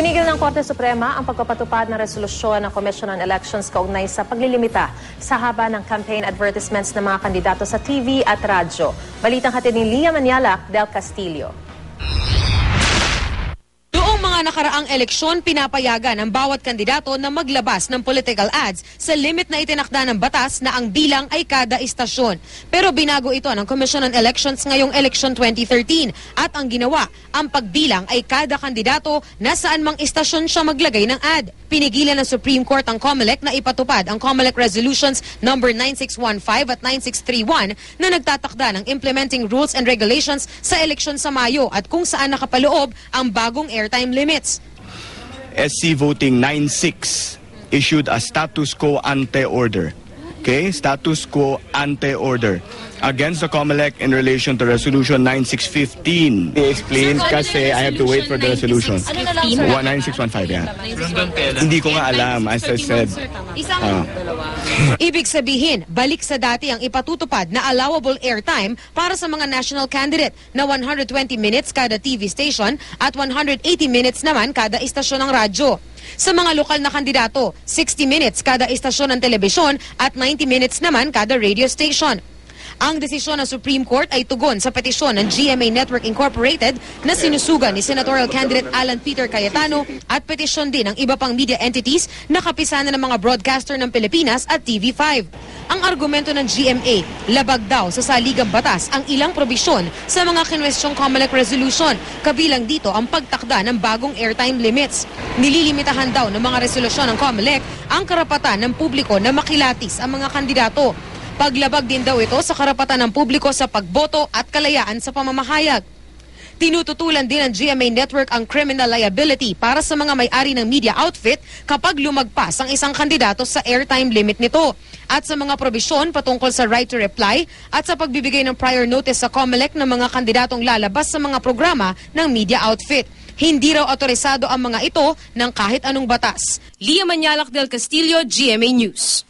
Tinigil ng Korte Suprema ang pagpapatupad ng resolusyon ng Commission on Elections kaugnay sa paglilimita sa haba ng campaign advertisements ng mga kandidato sa TV at radyo. Balitang hatid ni Leah Mañalac, Del Castillo. Noong mga nakaraang eleksyon, pinapayagan ang bawat kandidato na maglabas ng political ads sa limit na itinakda ng batas na ang bilang ay kada istasyon. Pero binago ito ng Commission on Elections ngayong Election 2013 at ang ginawa, ang pagbilang ay kada kandidato na saan mang istasyon siya maglagay ng ad. Pinigilan ng Supreme Court ang Comelec na ipatupad ang Comelec Resolutions No. 9615 at 9631 na nagtatakda ng implementing rules and regulations sa eleksyon sa Mayo at kung saan nakapaloob ang bagong airtime limits. SC Voting 96 issued a status quo ante order. Okay, status quo ante order against the Comelec in relation to Resolution 9615. They explained kasi I have to wait for the resolution. 9615, yeah. Hindi ko nga alam, as I said. Ibig sabihin, balik sa dati ang ipatutupad na allowable airtime para sa mga national candidate na 120 minutes kada TV station at 180 minutes naman kada istasyon ng radyo. Sa mga lokal na kandidato, 60 minutes kada istasyon ng telebisyon at 90 minutes naman kada radio station. Ang desisyon ng Supreme Court ay tugon sa petisyon ng GMA Network Incorporated na sinusugan ni Senatorial Candidate Alan Peter Cayetano at petisyon din ng iba pang media entities na kapisanan ng mga broadcaster ng Pilipinas at TV5. Ang argumento ng GMA, labag daw sa saligang batas ang ilang probisyon sa mga kinwestyong Comelec Resolution, kabilang dito ang pagtakda ng bagong airtime limits. Nililimitahan daw ng mga resolusyon ng Comelec ang karapatan ng publiko na makilatis ang mga kandidato. Paglabag din daw ito sa karapatan ng publiko sa pagboto at kalayaan sa pamamahayag. Tinututulan din ng GMA Network ang criminal liability para sa mga may-ari ng media outfit kapag lumagpas ang isang kandidato sa airtime limit nito at sa mga probisyon patungkol sa right to reply at sa pagbibigay ng prior notice sa Comelec ng mga kandidatong lalabas sa mga programa ng media outfit. Hindi raw autorisado ang mga ito ng kahit anong batas. Leah Mañalac, Del Castillo, GMA News.